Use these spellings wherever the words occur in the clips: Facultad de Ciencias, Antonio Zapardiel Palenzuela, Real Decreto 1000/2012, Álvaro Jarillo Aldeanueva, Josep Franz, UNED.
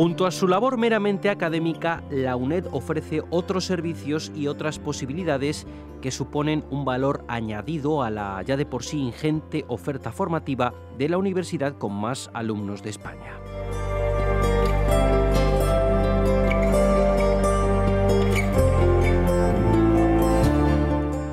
Junto a su labor meramente académica, la UNED ofrece otros servicios y otras posibilidades que suponen un valor añadido a la ya de por sí ingente oferta formativa de la universidad con más alumnos de España.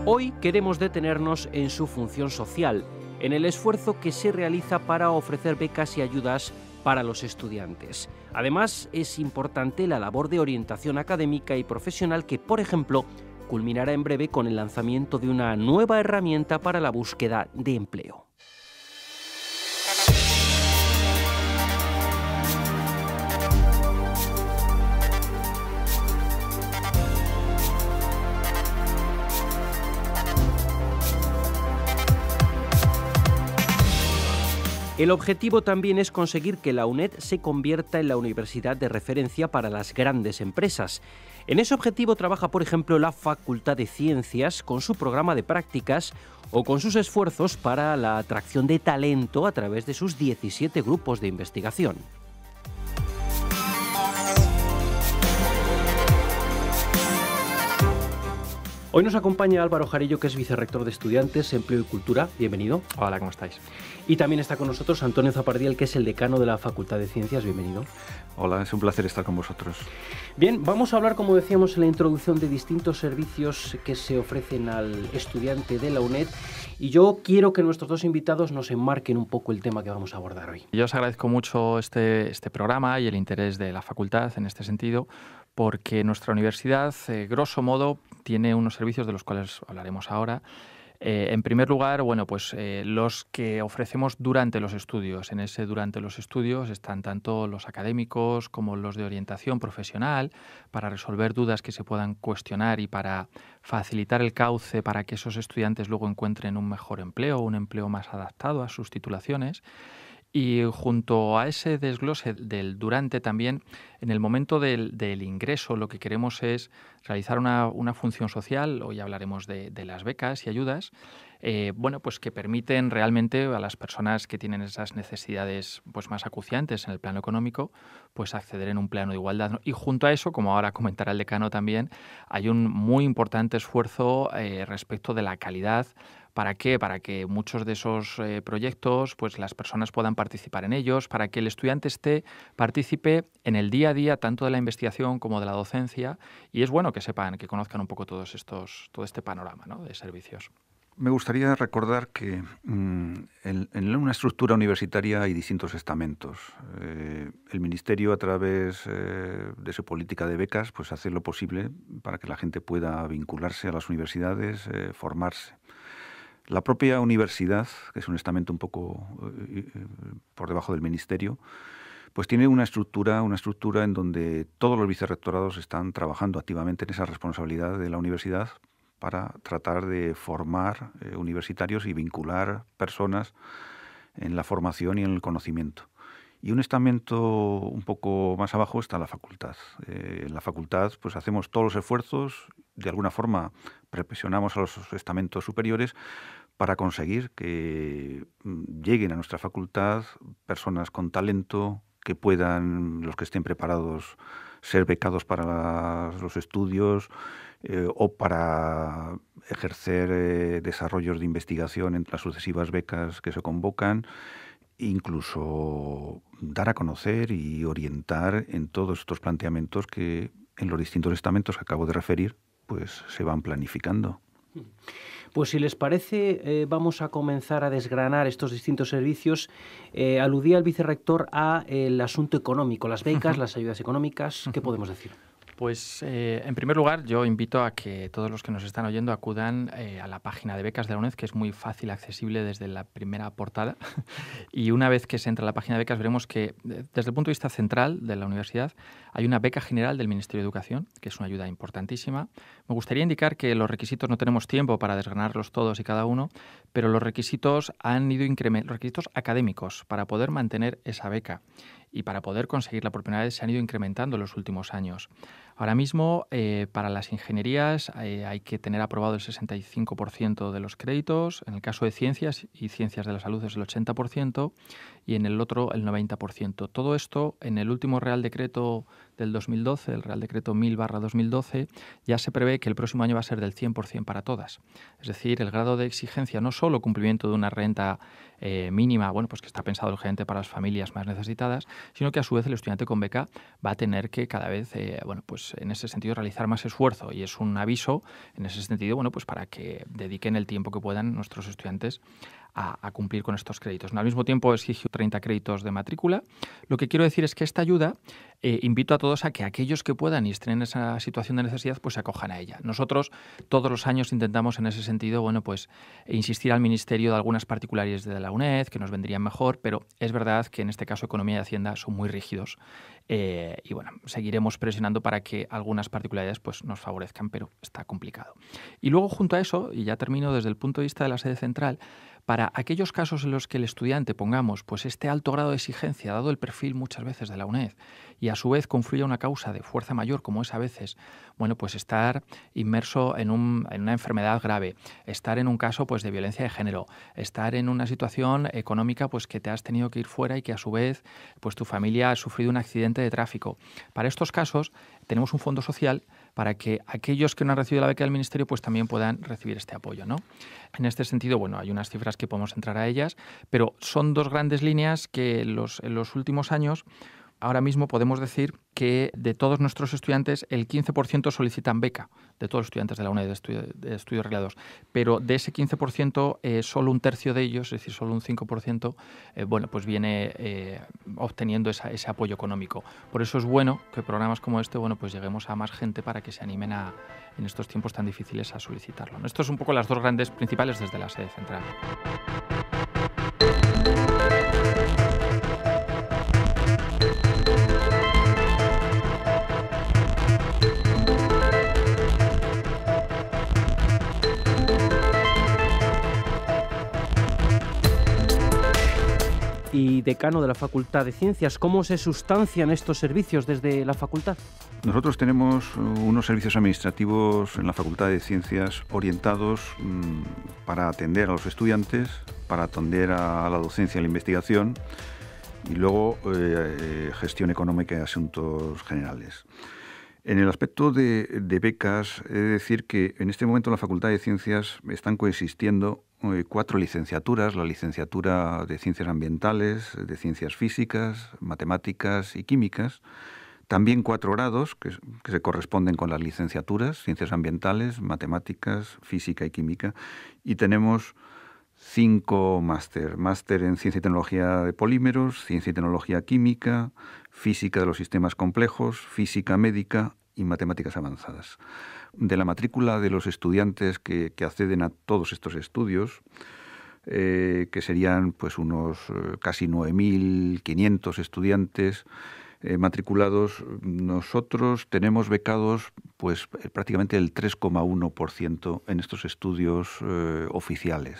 Hoy queremos detenernos en su función social, en el esfuerzo que se realiza para ofrecer becas y ayudas para los estudiantes. Además, es importante la labor de orientación académica y profesional que, por ejemplo, culminará en breve con el lanzamiento de una nueva herramienta para la búsqueda de empleo. El objetivo también es conseguir que la UNED se convierta en la universidad de referencia para las grandes empresas. En ese objetivo trabaja, por ejemplo, la Facultad de Ciencias con su programa de prácticas o con sus esfuerzos para la atracción de talento a través de sus 17 grupos de investigación. Hoy nos acompaña Álvaro Jarillo, que es vicerrector de Estudiantes, Empleo y Cultura. Bienvenido. Hola, ¿cómo estáis? Y también está con nosotros Antonio Zapardiel, que es el decano de la Facultad de Ciencias. Bienvenido. Hola, es un placer estar con vosotros. Bien, vamos a hablar, como decíamos en la introducción, de distintos servicios que se ofrecen al estudiante de la UNED. Y yo quiero que nuestros dos invitados nos enmarquen un poco el tema que vamos a abordar hoy. Yo os agradezco mucho este programa y el interés de la facultad en este sentido, porque nuestra universidad, grosso modo, tiene unos servicios de los cuales hablaremos ahora. En primer lugar, bueno, pues los que ofrecemos durante los estudios. En ese durante los estudios están tanto los académicos como los de orientación profesional para resolver dudas que se puedan cuestionar y para facilitar el cauce para que esos estudiantes luego encuentren un mejor empleo, un empleo más adaptado a sus titulaciones. Y junto a ese desglose del durante también, en el momento del ingreso, lo que queremos es realizar una función social. Hoy hablaremos de las becas y ayudas, bueno, pues que permiten realmente a las personas que tienen esas necesidades pues más acuciantes en el plano económico, pues acceder en un plano de igualdad, ¿no? Y junto a eso, como ahora comentará el decano también, hay un muy importante esfuerzo respecto de la calidad. ¿Para qué? Para que muchos de esos proyectos, pues las personas puedan participar en ellos, para que el estudiante participe en el día a día tanto de la investigación como de la docencia. Y es bueno que sepan, que conozcan un poco todo este panorama, ¿no?, de servicios. Me gustaría recordar que en una estructura universitaria hay distintos estamentos. El Ministerio, a través de su política de becas, pues hace lo posible para que la gente pueda vincularse a las universidades, formarse. La propia universidad, que es un estamento un poco por debajo del ministerio, pues tiene una estructura en donde todos los vicerrectorados están trabajando activamente en esa responsabilidad de la universidad para tratar de formar universitarios y vincular personas en la formación y en el conocimiento. Y un estamento un poco más abajo está la facultad. En la facultad pues hacemos todos los esfuerzos, de alguna forma presionamos a los estamentos superiores para conseguir que lleguen a nuestra facultad personas con talento que puedan, los que estén preparados, ser becados para los estudios o para ejercer desarrollos de investigación entre las sucesivas becas que se convocan. Incluso dar a conocer y orientar en todos estos planteamientos que en los distintos estamentos que acabo de referir, pues se van planificando. Pues si les parece, vamos a comenzar a desgranar estos distintos servicios. Aludía el vicerrector a el asunto económico, las becas, las ayudas económicas. ¿Qué podemos decir? Pues en primer lugar yo invito a que todos los que nos están oyendo acudan a la página de becas de la UNED, que es muy fácil, accesible desde la primera portada. Y una vez que se entra a la página de becas veremos que desde el punto de vista central de la universidad hay una beca general del Ministerio de Educación, que es una ayuda importantísima. Me gustaría indicar que los requisitos, no tenemos tiempo para desgranarlos todos y cada uno, pero los requisitos han ido incrementando, los requisitos académicos para poder mantener esa beca y para poder conseguirla por primera vez se han ido incrementando en los últimos años. Ahora mismo, para las ingenierías hay que tener aprobado el 65% de los créditos, en el caso de ciencias y ciencias de la salud es el 80% y en el otro el 90%. Todo esto en el último Real Decreto del 2012, el Real Decreto 1000/2012, ya se prevé que el próximo año va a ser del 100% para todas. Es decir, el grado de exigencia, no solo cumplimiento de una renta mínima, bueno, pues que está pensado urgente para las familias más necesitadas, sino que a su vez el estudiante con beca va a tener que cada vez, bueno, pues en ese sentido realizar más esfuerzo, y es un aviso en ese sentido, bueno, pues para que dediquen el tiempo que puedan nuestros estudiantes a cumplir con estos créditos. Al mismo tiempo exigió 30 créditos de matrícula. Lo que quiero decir es que esta ayuda, invito a todos a que aquellos que puedan y estén en esa situación de necesidad, pues se acojan a ella. Nosotros todos los años intentamos en ese sentido, bueno, pues insistir al Ministerio de algunas particularidades de la UNED que nos vendrían mejor, pero es verdad que en este caso Economía y Hacienda son muy rígidos y bueno, seguiremos presionando para que algunas particularidades pues nos favorezcan, pero está complicado. Y luego junto a eso, y ya termino desde el punto de vista de la sede central, para aquellos casos en los que el estudiante, pongamos, pues este alto grado de exigencia, dado el perfil muchas veces de la UNED, y a su vez confluye una causa de fuerza mayor, como es a veces, bueno, pues estar inmerso en una enfermedad grave, estar en un caso pues de violencia de género, estar en una situación económica pues que te has tenido que ir fuera y que a su vez pues tu familia ha sufrido un accidente de tráfico. Para estos casos tenemos un fondo social para que aquellos que no han recibido la beca del Ministerio pues también puedan recibir este apoyo, ¿no? En este sentido, bueno, hay unas cifras que podemos entrar a ellas, pero son dos grandes líneas que en los últimos años, ahora mismo podemos decir que de todos nuestros estudiantes el 15% solicitan beca, de todos los estudiantes de la UNED de estudios reglados, pero de ese 15% solo un tercio de ellos, es decir, solo un 5%, bueno, pues viene obteniendo ese apoyo económico. Por eso es bueno que programas como este, bueno, pues lleguemos a más gente para que se animen a, en estos tiempos tan difíciles, a solicitarlo. Esto es un poco las dos grandes principales desde la sede central. Y decano de la Facultad de Ciencias, ¿cómo se sustancian estos servicios desde la facultad? Nosotros tenemos unos servicios administrativos en la Facultad de Ciencias orientados para atender a los estudiantes, para atender a la docencia y la investigación, y luego gestión económica y asuntos generales. En el aspecto de becas, he de decir que en este momento en la Facultad de Ciencias están coexistiendo 4 licenciaturas, la licenciatura de Ciencias Ambientales, de Ciencias Físicas, Matemáticas y Químicas, también 4 grados que se corresponden con las licenciaturas, Ciencias Ambientales, Matemáticas, Física y Química, y tenemos 5 máster en Ciencia y Tecnología de Polímeros, Ciencia y Tecnología Química, Física de los Sistemas Complejos, Física Médica y Matemáticas Avanzadas. De la matrícula de los estudiantes que acceden a todos estos estudios, que serían pues unos casi 9.500 estudiantes matriculados, nosotros tenemos becados pues prácticamente el 3,1% en estos estudios oficiales,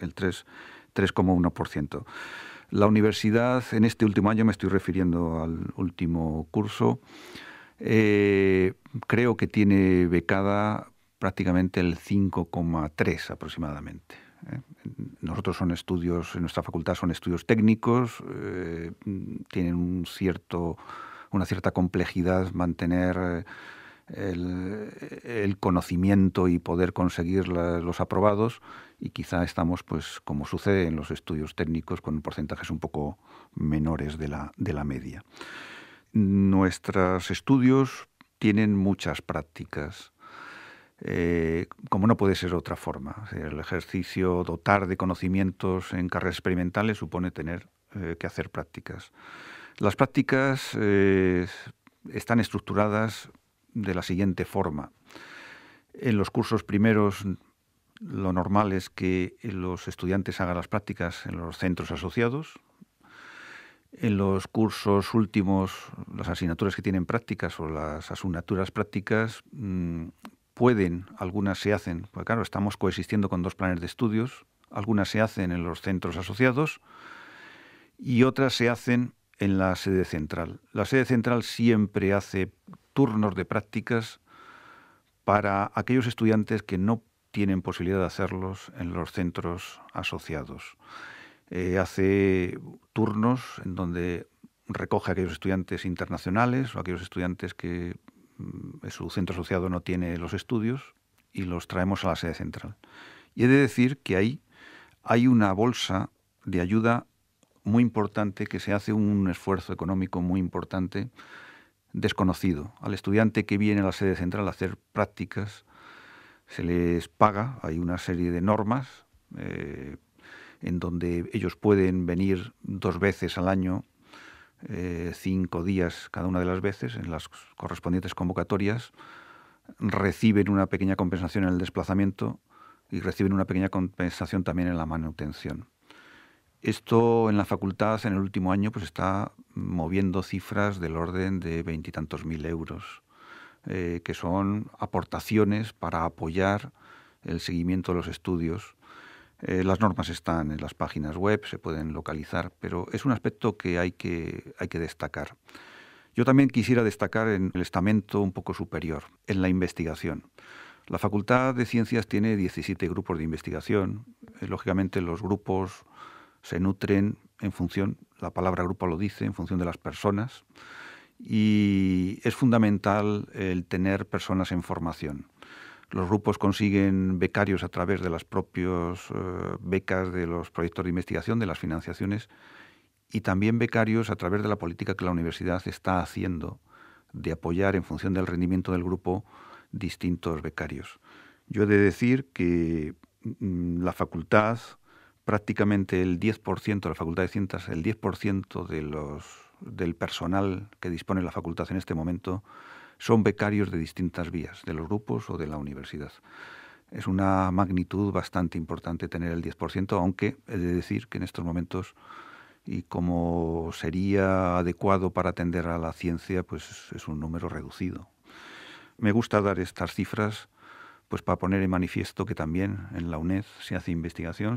el 3,1%. La universidad, en este último año, me estoy refiriendo al último curso, creo que tiene becada prácticamente el 5,3% aproximadamente. Nosotros son estudios, en nuestra facultad son estudios técnicos, tienen una cierta complejidad mantener el conocimiento y poder conseguir los aprobados, y quizá estamos, pues como sucede en los estudios técnicos, con porcentajes un poco menores de la media. Nuestros estudios tienen muchas prácticas, como no puede ser de otra forma. El ejercicio, dotar de conocimientos en carreras experimentales, supone tener que hacer prácticas. Las prácticas están estructuradas de la siguiente forma. En los cursos primeros, lo normal es que los estudiantes hagan las prácticas en los centros asociados. En los cursos últimos, las asignaturas que tienen prácticas o las asignaturas prácticas pueden, algunas se hacen, porque claro, estamos coexistiendo con 2 planes de estudios, algunas se hacen en los centros asociados y otras se hacen en la sede central. La sede central siempre hace turnos de prácticas para aquellos estudiantes que no tienen posibilidad de hacerlos en los centros asociados. Hace turnos en donde recoge a aquellos estudiantes internacionales o aquellos estudiantes que su centro asociado no tiene los estudios y los traemos a la sede central. Y he de decir que ahí hay una bolsa de ayuda muy importante, que se hace un esfuerzo económico muy importante, desconocido. Al estudiante que viene a la sede central a hacer prácticas se les paga, hay una serie de normas en donde ellos pueden venir 2 veces al año, 5 días cada una de las veces, en las correspondientes convocatorias, reciben una pequeña compensación en el desplazamiento y reciben una pequeña compensación también en la manutención. Esto en la facultad en el último año pues está moviendo cifras del orden de 20 y tantos mil euros, que son aportaciones para apoyar el seguimiento de los estudios. Las normas están en las páginas web, se pueden localizar, pero es un aspecto que hay que destacar. Yo también quisiera destacar en el estamento un poco superior, en la investigación. La Facultad de Ciencias tiene 17 grupos de investigación. Lógicamente los grupos se nutren en función, la palabra grupo lo dice, en función de las personas, y es fundamental el tener personas en formación. Los grupos consiguen becarios a través de las propias becas de los proyectos de investigación, de las financiaciones, y también becarios a través de la política que la universidad está haciendo de apoyar en función del rendimiento del grupo distintos becarios. Yo he de decir que la facultad, prácticamente el 10% de la Facultad de Ciencias, el 10% del personal que dispone la facultad en este momento son becarios de distintas vías, de los grupos o de la universidad. Es una magnitud bastante importante tener el 10%, aunque he de decir que en estos momentos, y como sería adecuado para atender a la ciencia, pues es un número reducido. Me gusta dar estas cifras pues para poner en manifiesto que también en la UNED se hace investigación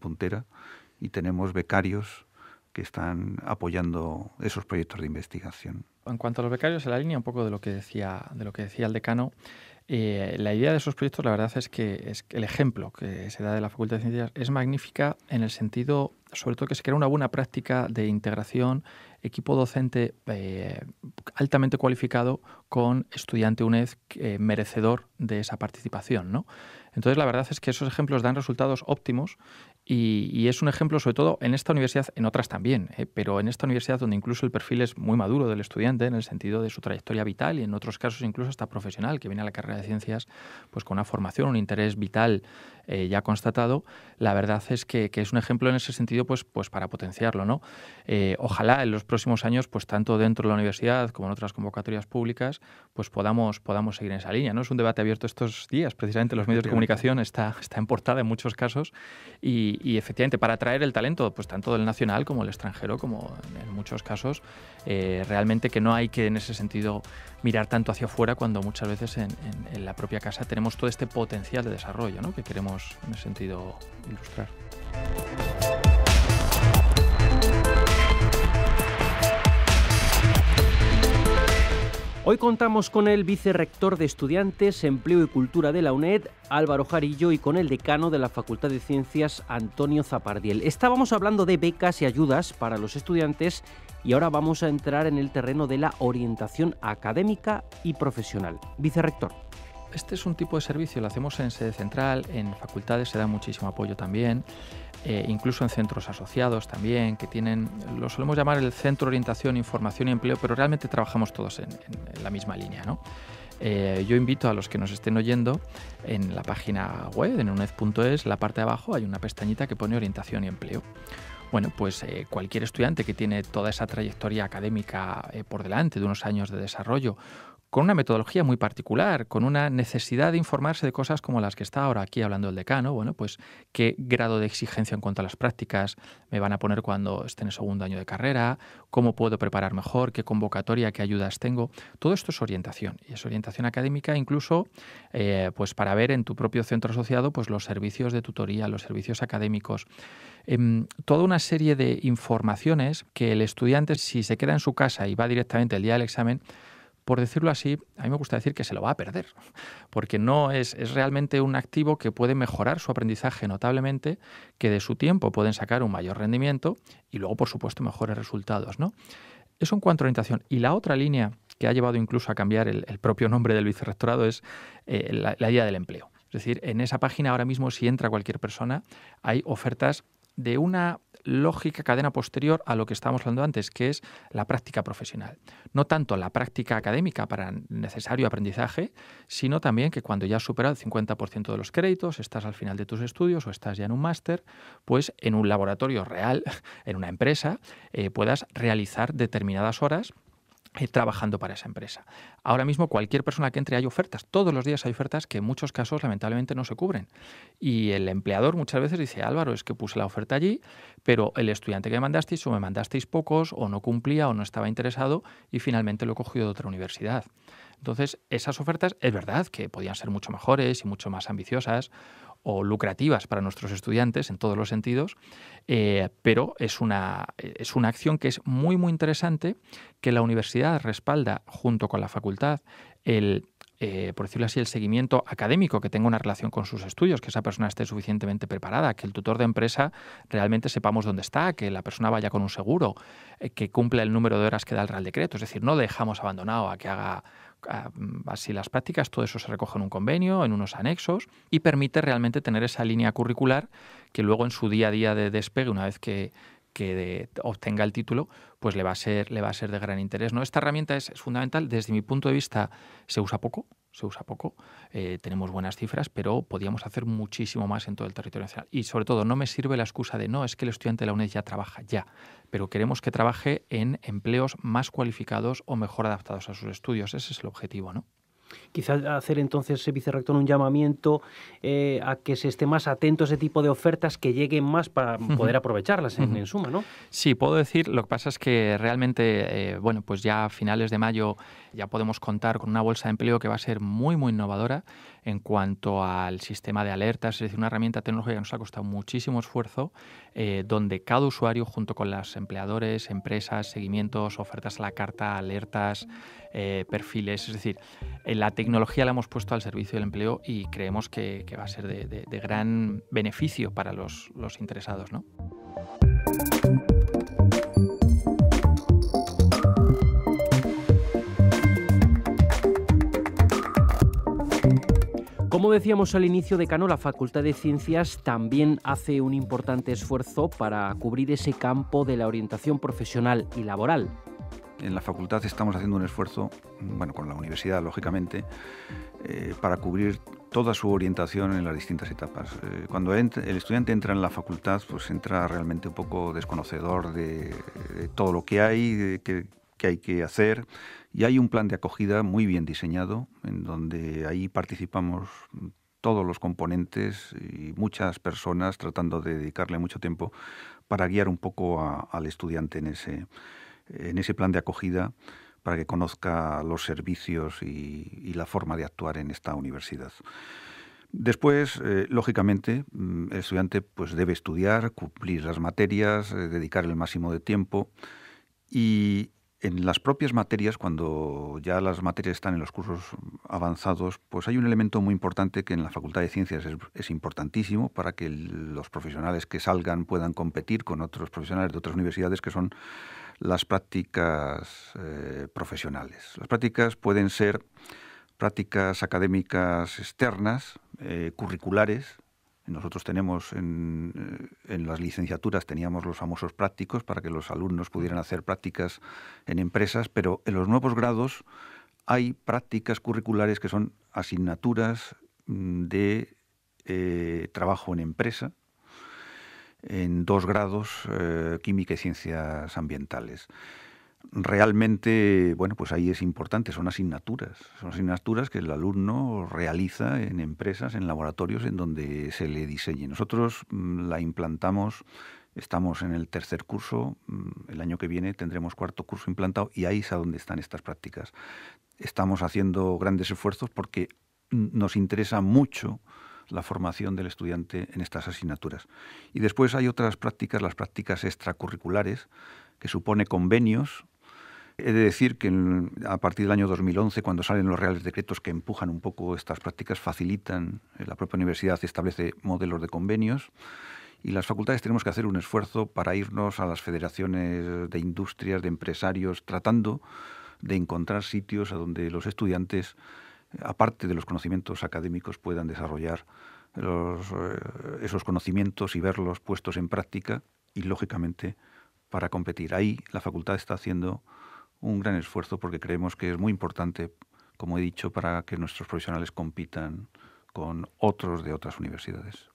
puntera, y tenemos becarios que están apoyando esos proyectos de investigación. En cuanto a los becarios, en la línea un poco de lo que decía, el decano, la idea de esos proyectos, la verdad es que el ejemplo que se da de la Facultad de Ciencias es magnífica, en el sentido, sobre todo, que se crea una buena práctica de integración, equipo docente altamente cualificado con estudiante UNED merecedor de esa participación, ¿no? Entonces, la verdad es que esos ejemplos dan resultados óptimos y es un ejemplo, sobre todo, en esta universidad, en otras también, pero en esta universidad donde incluso el perfil es muy maduro del estudiante en el sentido de su trayectoria vital y en otros casos incluso hasta profesional, que viene a la carrera de ciencias pues con una formación, un interés vital ya constatado. La verdad es que es un ejemplo en ese sentido pues para potenciarlo, ¿no? Ojalá en los próximos años, pues tanto dentro de la universidad como en otras convocatorias públicas, pues podamos seguir en esa línea, ¿no? Es un debate abierto estos días, precisamente los medios de comunicación está en portada en muchos casos y efectivamente para atraer el talento, pues tanto del nacional como el extranjero, como en muchos casos, realmente que no hay que en ese sentido mirar tanto hacia afuera cuando muchas veces en la propia casa tenemos todo este potencial de desarrollo, ¿no?, que queremos en ese sentido ilustrar. Hoy contamos con el vicerrector de Estudiantes, Empleo y Cultura de la UNED, Álvaro Jarillo, y con el decano de la Facultad de Ciencias, Antonio Zapardiel. Estábamos hablando de becas y ayudas para los estudiantes y ahora vamos a entrar en el terreno de la orientación académica y profesional. Vicerrector. Este es un tipo de servicio, lo hacemos en sede central, en facultades se da muchísimo apoyo también. Incluso en centros asociados también, que tienen, lo solemos llamar el Centro de Orientación, Información y Empleo, pero realmente trabajamos todos en la misma línea, ¿no? Yo invito a los que nos estén oyendo, en la página web, en uned.es, en la parte de abajo hay una pestañita que pone Orientación y Empleo. Bueno, pues cualquier estudiante que tiene toda esa trayectoria académica por delante, de unos años de desarrollo, con una metodología muy particular, con una necesidad de informarse de cosas como las que está ahora aquí hablando el decano, bueno, pues qué grado de exigencia en cuanto a las prácticas me van a poner cuando esté en el segundo año de carrera, cómo puedo preparar mejor, qué convocatoria, qué ayudas tengo. Todo esto es orientación, y es orientación académica, incluso pues para ver en tu propio centro asociado pues los servicios de tutoría, los servicios académicos, toda una serie de informaciones que el estudiante, si se queda en su casa y va directamente el día del examen, por decirlo así, a mí me gusta decir que se lo va a perder, porque no es realmente un activo que puede mejorar su aprendizaje notablemente, que de su tiempo pueden sacar un mayor rendimiento y luego, por supuesto, mejores resultados, ¿no? Eso en cuanto a orientación. Y la otra línea que ha llevado incluso a cambiar el propio nombre del vicerrectorado es la idea del empleo. Es decir, en esa página ahora mismo, si entra cualquier persona, hay ofertas de una lógica cadena posterior a lo que estábamos hablando antes, que es la práctica profesional. No tanto la práctica académica para necesario aprendizaje, sino también que cuando ya has superado el 50% de los créditos, estás al final de tus estudios o estás ya en un máster, pues en un laboratorio real, en una empresa, puedas realizar determinadas horas trabajando para esa empresa. Ahora mismo cualquier persona que entre, hay ofertas, todos los días hay ofertas que en muchos casos lamentablemente no se cubren, y el empleador muchas veces dice: Álvaro, es que puse la oferta allí, pero el estudiante que me mandasteis o me mandasteis pocos o no cumplía o no estaba interesado y finalmente lo he cogido de otra universidad. Entonces esas ofertas es verdad que podían ser mucho mejores y mucho más ambiciosas o lucrativas para nuestros estudiantes en todos los sentidos, pero es una acción que es muy, muy interesante, que la universidad respalda junto con la facultad por decirlo así, el seguimiento académico, que tenga una relación con sus estudios, que esa persona esté suficientemente preparada, que el tutor de empresa realmente sepamos dónde está, que la persona vaya con un seguro, que cumpla el número de horas que da el Real Decreto. Es decir, no le dejamos abandonado a que haga así las prácticas. Todo eso se recoge en un convenio, en unos anexos, y permite realmente tener esa línea curricular que luego en su día a día de despegue, una vez que obtenga el título, pues le va a ser de gran interés, ¿no? Esta herramienta es fundamental. Desde mi punto de vista se usa poco, tenemos buenas cifras, pero podíamos hacer muchísimo más en todo el territorio nacional. Y sobre todo no me sirve la excusa de: no, es que el estudiante de la UNED ya trabaja, ya, pero queremos que trabaje en empleos más cualificados o mejor adaptados a sus estudios. Ese es el objetivo, ¿no? Quizás hacer entonces, vicerrector, un llamamiento a que se esté más atento a ese tipo de ofertas, que lleguen más para poder aprovecharlas en suma, ¿no? Sí, puedo decir, lo que pasa es que realmente, bueno, pues ya a finales de mayo ya podemos contar con una bolsa de empleo que va a ser muy, muy innovadora en cuanto al sistema de alertas. Es decir, una herramienta tecnológica que nos ha costado muchísimo esfuerzo, donde cada usuario, junto con los empleadores, empresas, seguimientos, ofertas a la carta, alertas, perfiles, es decir, la tecnología la hemos puesto al servicio del empleo y creemos que va a ser de gran beneficio para los interesados, ¿no? Como decíamos al inicio, decano, la Facultad de Ciencias también hace un importante esfuerzo para cubrir ese campo de la orientación profesional y laboral. En la facultad estamos haciendo un esfuerzo, bueno, con la universidad, lógicamente, para cubrir toda su orientación en las distintas etapas. Cuando el estudiante entra en la facultad, pues entra realmente un poco desconocedor de todo lo que hay, que hay que hacer, y hay un plan de acogida muy bien diseñado, en donde ahí participamos todos los componentes y muchas personas, tratando de dedicarle mucho tiempo para guiar un poco al estudiante en ese plan de acogida, para que conozca los servicios y la forma de actuar en esta universidad. Después, lógicamente, el estudiante pues debe estudiar, cumplir las materias, dedicar el máximo de tiempo, y en las propias materias, cuando ya las materias están en los cursos avanzados, pues hay un elemento muy importante que en la Facultad de Ciencias es importantísimo para que los profesionales que salgan puedan competir con otros profesionales de otras universidades, que son las prácticas profesionales. Las prácticas pueden ser prácticas académicas externas, curriculares. Nosotros tenemos en las licenciaturas teníamos los famosos prácticos para que los alumnos pudieran hacer prácticas en empresas, pero en los nuevos grados hay prácticas curriculares, que son asignaturas de trabajo en empresa, en 2 grados, química y ciencias ambientales. Realmente, bueno, pues ahí es importante, son asignaturas que el alumno realiza en empresas, en laboratorios, en donde se le diseñe. Nosotros la implantamos, estamos en el 3er curso, el año que viene tendremos 4º curso implantado, y ahí es a donde están estas prácticas. Estamos haciendo grandes esfuerzos porque nos interesa mucho la formación del estudiante en estas asignaturas. Y después hay otras prácticas, las prácticas extracurriculares, que supone convenios He de decir que a partir del año 2011, cuando salen los reales decretos que empujan un poco estas prácticas, facilitan, la propia universidad establece modelos de convenios, y las facultades tenemos que hacer un esfuerzo para irnos a las federaciones de industrias, de empresarios, tratando de encontrar sitios a donde los estudiantes, aparte de los conocimientos académicos, puedan desarrollar esos conocimientos y verlos puestos en práctica y, lógicamente, para competir. Ahí la facultad está haciendo un gran esfuerzo porque creemos que es muy importante, como he dicho, para que nuestros profesionales compitan con otros de otras universidades.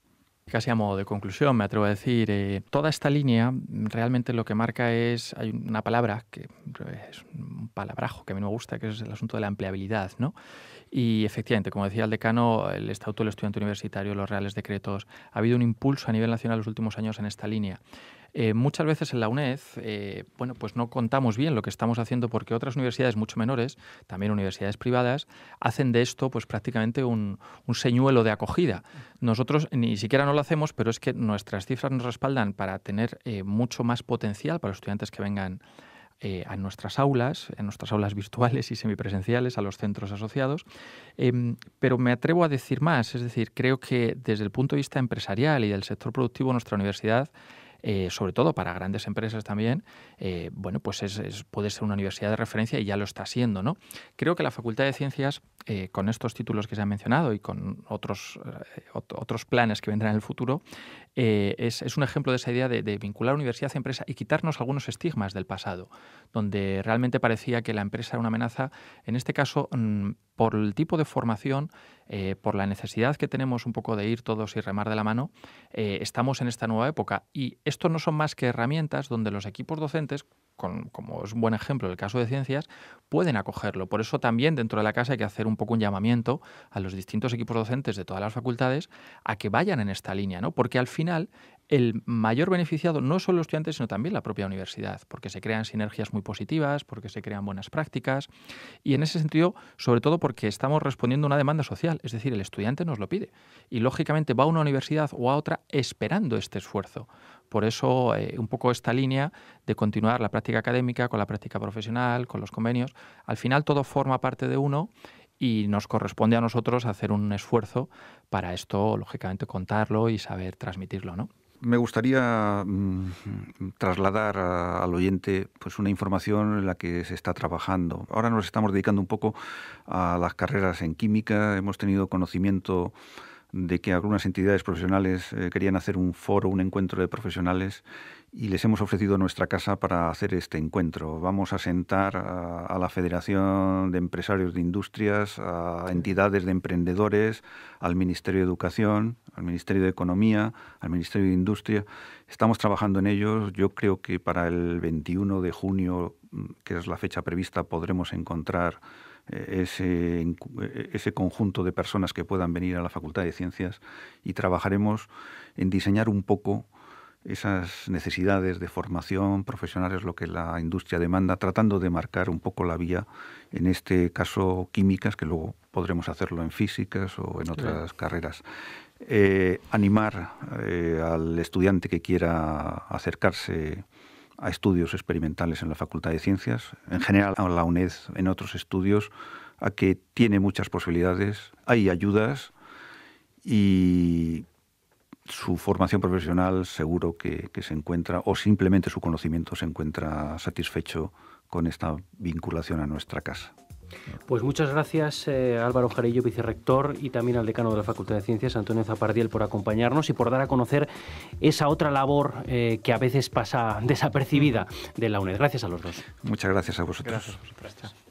Casi a modo de conclusión, me atrevo a decir, toda esta línea realmente lo que marca es, hay una palabra que es un palabrajo que a mí no me gusta, que es el asunto de la empleabilidad, ¿no? Y efectivamente, como decía el decano, el Estatuto del Estudiante Universitario, los Reales Decretos, ha habido un impulso a nivel nacional en los últimos años en esta línea. Muchas veces en la UNED, bueno, pues no contamos bien lo que estamos haciendo porque otras universidades mucho menores, también universidades privadas, hacen de esto pues prácticamente un señuelo de acogida. Nosotros ni siquiera no lo hacemos, pero es que nuestras cifras nos respaldan para tener mucho más potencial para los estudiantes que vengan a nuestras aulas, en nuestras aulas virtuales y semipresenciales, a los centros asociados. Pero me atrevo a decir más, es decir, creo que desde el punto de vista empresarial y del sector productivo, nuestra universidad, sobre todo para grandes empresas también, bueno, pues puede ser una universidad de referencia y ya lo está siendo, ¿no? Creo que la Facultad de Ciencias, con estos títulos que se han mencionado y con otros planes que vendrán en el futuro, es un ejemplo de esa idea de vincular universidad a empresa y quitarnos algunos estigmas del pasado, donde realmente parecía que la empresa era una amenaza. En este caso, por el tipo de formación, por la necesidad que tenemos un poco de ir todos y remar de la mano, estamos en esta nueva época. Y estos no son más que herramientas donde los equipos docentes, como es un buen ejemplo el caso de ciencias, pueden acogerlo. Por eso también dentro de la casa hay que hacer un poco un llamamiento a los distintos equipos docentes de todas las facultades a que vayan en esta línea, ¿no? Porque al final el mayor beneficiado no son los estudiantes, sino también la propia universidad, porque se crean sinergias muy positivas, porque se crean buenas prácticas y en ese sentido, sobre todo porque estamos respondiendo a una demanda social, es decir, el estudiante nos lo pide y lógicamente va a una universidad o a otra esperando este esfuerzo. Por eso, un poco esta línea de continuar la práctica académica con la práctica profesional, con los convenios, al final todo forma parte de uno y nos corresponde a nosotros hacer un esfuerzo para esto, lógicamente, contarlo y saber transmitirlo, ¿no? Me gustaría trasladar al oyente pues una información en la que se está trabajando. Ahora nos estamos dedicando un poco a las carreras en química. Hemos tenido conocimiento de que algunas entidades profesionales querían hacer un foro, un encuentro de profesionales y les hemos ofrecido nuestra casa para hacer este encuentro. Vamos a sentar a la Federación de Empresarios de Industrias, a entidades de emprendedores, al Ministerio de Educación, al Ministerio de Economía, al Ministerio de Industria. Estamos trabajando en ellos. Yo creo que para el 21 de junio, que es la fecha prevista, podremos encontrar ese conjunto de personas que puedan venir a la Facultad de Ciencias y trabajaremos en diseñar un poco esas necesidades de formación profesional, es lo que la industria demanda, tratando de marcar un poco la vía, en este caso químicas, que luego podremos hacerlo en físicas o en otras carreras. Animar al estudiante que quiera acercarse a estudios experimentales en la Facultad de Ciencias, en general a la UNED, en otros estudios, a que tiene muchas posibilidades, hay ayudas y su formación profesional seguro que se encuentra, o simplemente su conocimiento se encuentra satisfecho con esta vinculación a nuestra casa. Pues muchas gracias, Álvaro Jarillo, vicerrector, y también al decano de la Facultad de Ciencias, Antonio Zapardiel, por acompañarnos y por dar a conocer esa otra labor que a veces pasa desapercibida de la UNED. Gracias a los dos. Muchas gracias a vosotros. Gracias a vosotros.